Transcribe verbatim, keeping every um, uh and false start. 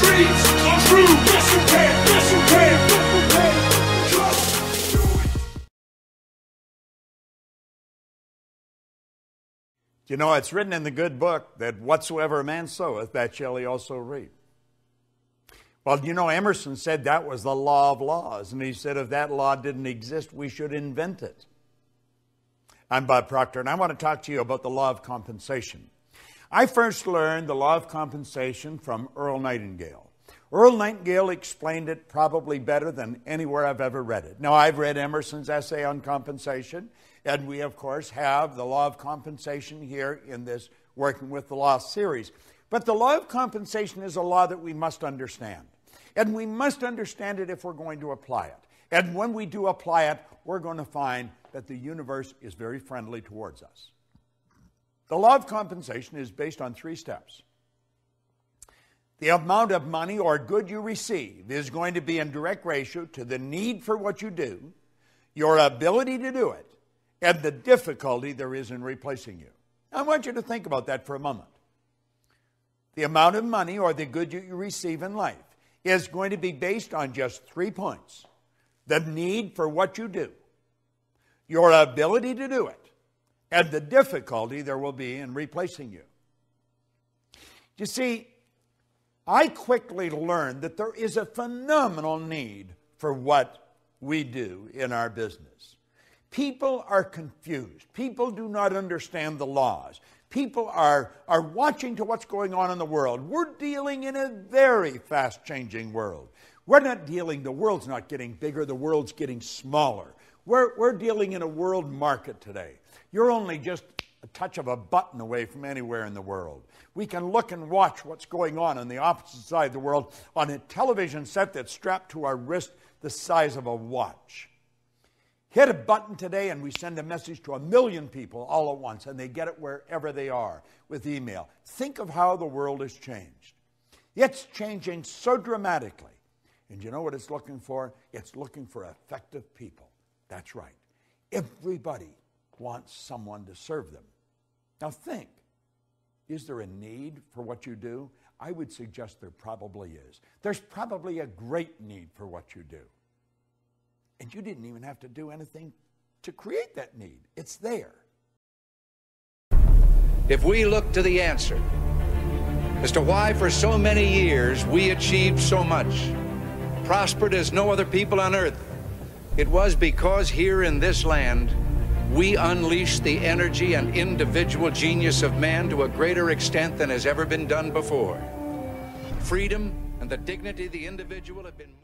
dreams are true. Yes, you can. Yes, you can. Yes, you can. You know, it's written in the good book that whatsoever a man soweth, that shall he also reap. Well, you know, Emerson said that was the law of laws. And he said if that law didn't exist, we should invent it. I'm Bob Proctor, and I want to talk to you about the law of compensation. I first learned the law of compensation from Earl Nightingale. Earl Nightingale explained it probably better than anywhere I've ever read it. Now, I've read Emerson's essay on compensation, and we, of course, have the law of compensation here in this Working with the Law series. But the law of compensation is a law that we must understand. And we must understand it if we're going to apply it. And when we do apply it, we're going to find that the universe is very friendly towards us. The law of compensation is based on three steps. The amount of money or good you receive is going to be in direct ratio to the need for what you do, your ability to do it, and the difficulty there is in replacing you. I want you to think about that for a moment. The amount of money or the good you receive in life is going to be based on just three points. The need for what you do, your ability to do it, and the difficulty there will be in replacing you. You see, I quickly learned that there is a phenomenal need for what we do in our business. People are confused. People do not understand the laws. People are, are watching to what's going on in the world. We're dealing in a very fast-changing world. We're not dealing, the world's not getting bigger, the world's getting smaller. We're, we're dealing in a world market today. You're only just a touch of a button away from anywhere in the world. We can look and watch what's going on on the opposite side of the world on a television set that's strapped to our wrist the size of a watch. Hit a button today and we send a message to a million people all at once, and they get it wherever they are with email. Think of how the world has changed. It's changing so dramatically. And you know what it's looking for? It's looking for effective people. That's right. Everybody wants someone to serve them. Now think, is there a need for what you do? I would suggest there probably is. There's probably a great need for what you do. And you didn't even have to do anything to create that need. It's there. If we look to the answer as to why for so many years we achieved so much, prospered as no other people on earth, it was because here in this land we unleashed the energy and individual genius of man to a greater extent than has ever been done before. Freedom and the dignity of the individual have been more